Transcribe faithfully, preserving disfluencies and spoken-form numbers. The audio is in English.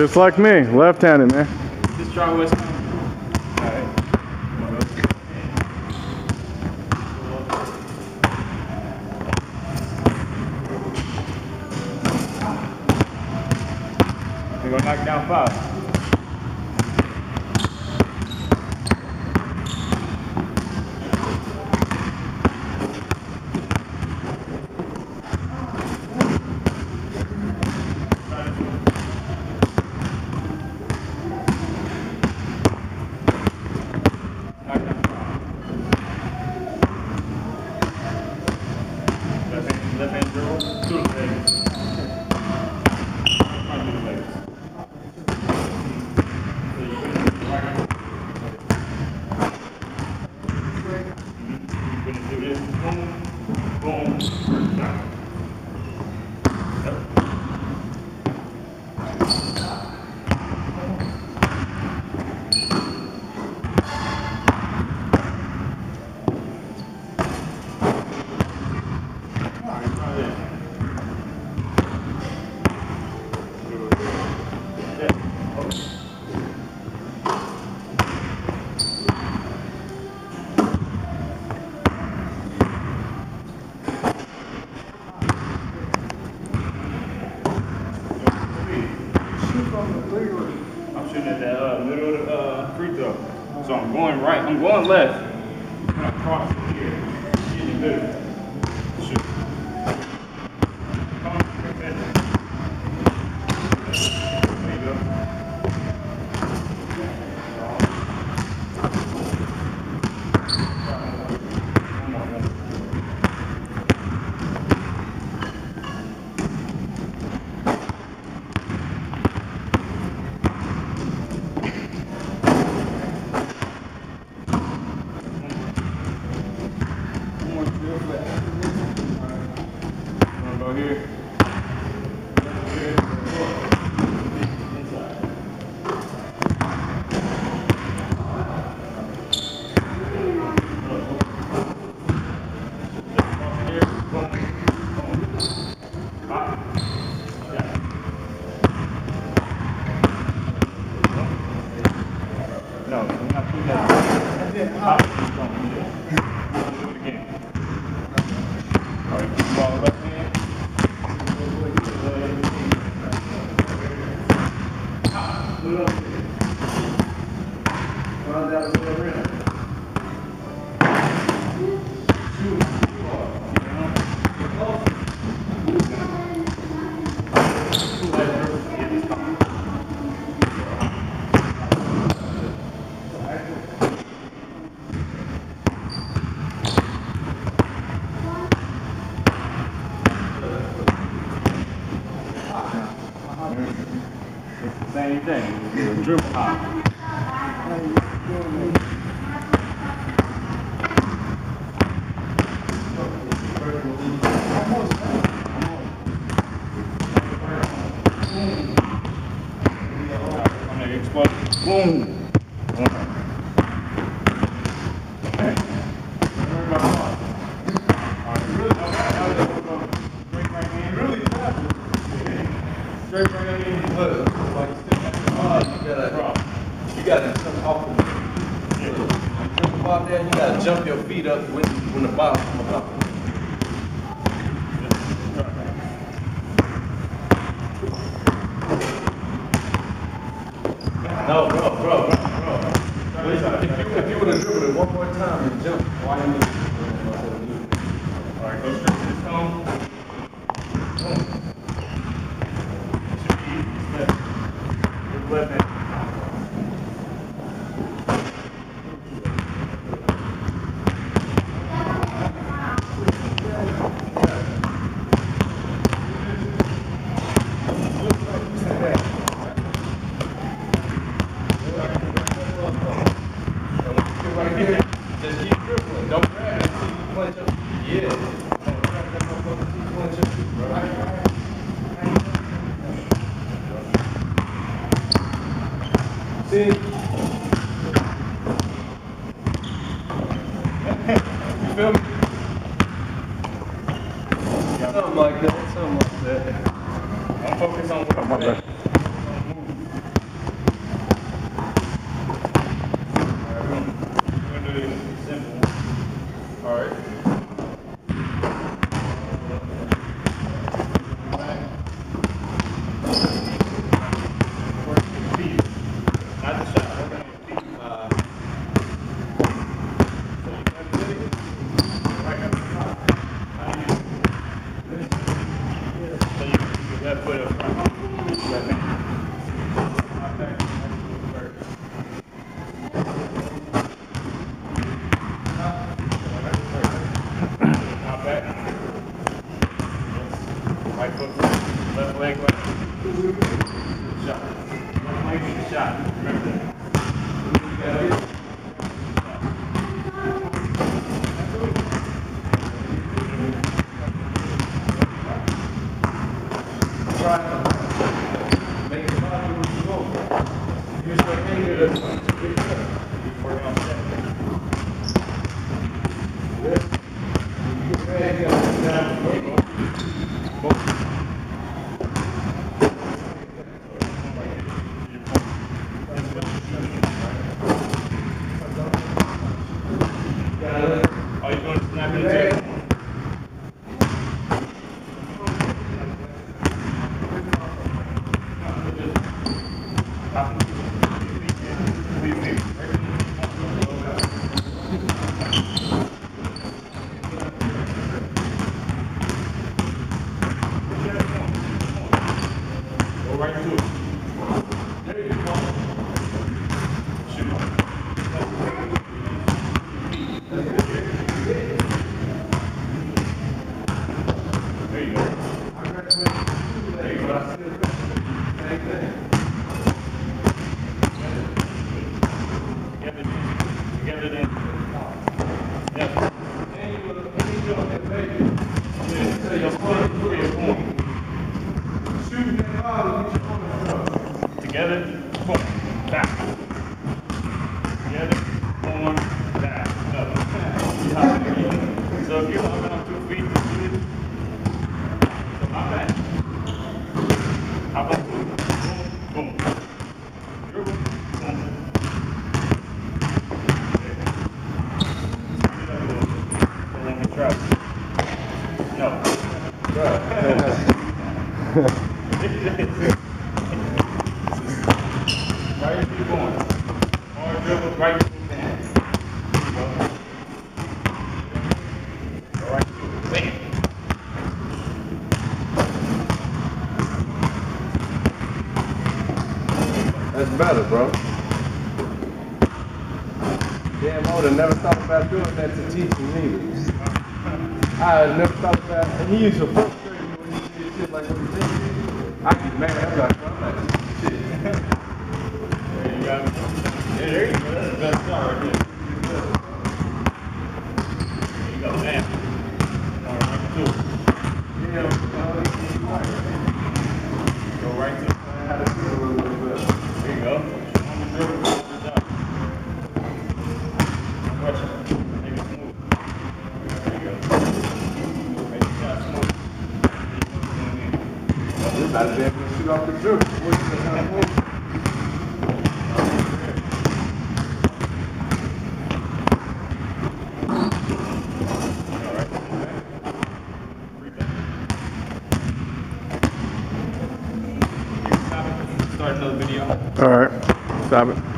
Just like me, left-handed, man. Just try West. All right. We're gonna knock down five. So I'm going right, I'm going left. I'm going to cross it here. Getting good. Shoot. Come on. There you go. Come on, same thing, it's a dribble hop. No, bro, bro, bro, bro. Listen, if you, if you would have dribbled it one more time and jumped, why didn't you? Alright, go straight to this home. It should be easy step. With left something like that, something like that. I'm focused on what I'm doing. really simple. All right. Work the feet, not the shot. Working the feet. Uh, so you got the leg right up the top. So you put your left foot up front. Left hand. Right foot, left leg, left. Shot. Left leg is a shot. Remember that. Try to make it hard to go. Use your finger to work on that. Good. Good. Together, one, back. Together, one, back. Up. So if you're hopping on two feet, you need it. So hop back. Hop up, boom, boom, boom. Dribble, boom. Okay. So let me try. No. Right if you're going. Or dribble right if you can. Go. Go right through. Bam. That's better, bro. Damn, I would have never thought about doing that to teaching me. I had never thought about it. And he used to frustrate me when he did shit like what he did. I get mad. I'm like, I'm like, yeah, there you go. That's the best shot right there. There you go, man. All right, two. Yeah, go right to. There you go. Good job. Pressure. Make it smooth. There you go. Make the shot smooth. This is about to be able to shoot off the dribble. All right, stop it.